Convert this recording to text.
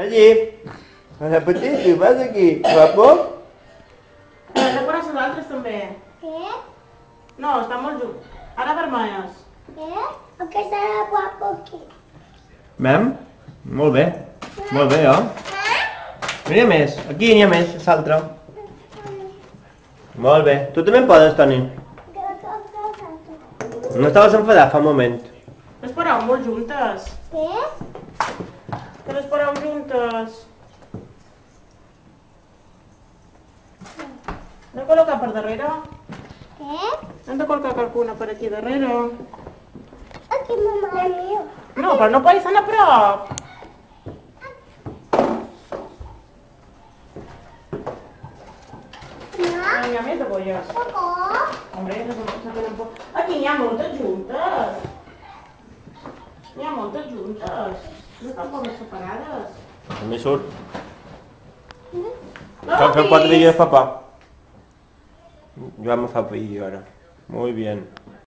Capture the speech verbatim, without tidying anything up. Najib, repetir, tu vas aqui, guapo? Não para os outros também. Quê? Não, estamos juntos. Agora vermelhos. Quê? O que será guapo aqui? Ma'am, muito bem, muito bem, ó. Vinha mais, aqui vinha mais, salta. Muito bem. Tu também podes, Tony. No estabas enfadada, fa un moment. Les paràvem molt juntes. Què? Que les paràvem juntes. Hem de col·locar per darrere. Què? Hem de col·locar qualcuna per aquí darrere. Aquí, mamà, meu. No, però no pots anar a prop. Venga, més de bolles. Hombre, se tenen por... Aquí n'hi ha moltes juntes. N'hi ha moltes juntes. No estan poques separades. També surt. Fem quatre vídeos, papà. Joan me fa pair, ara. Muy bien.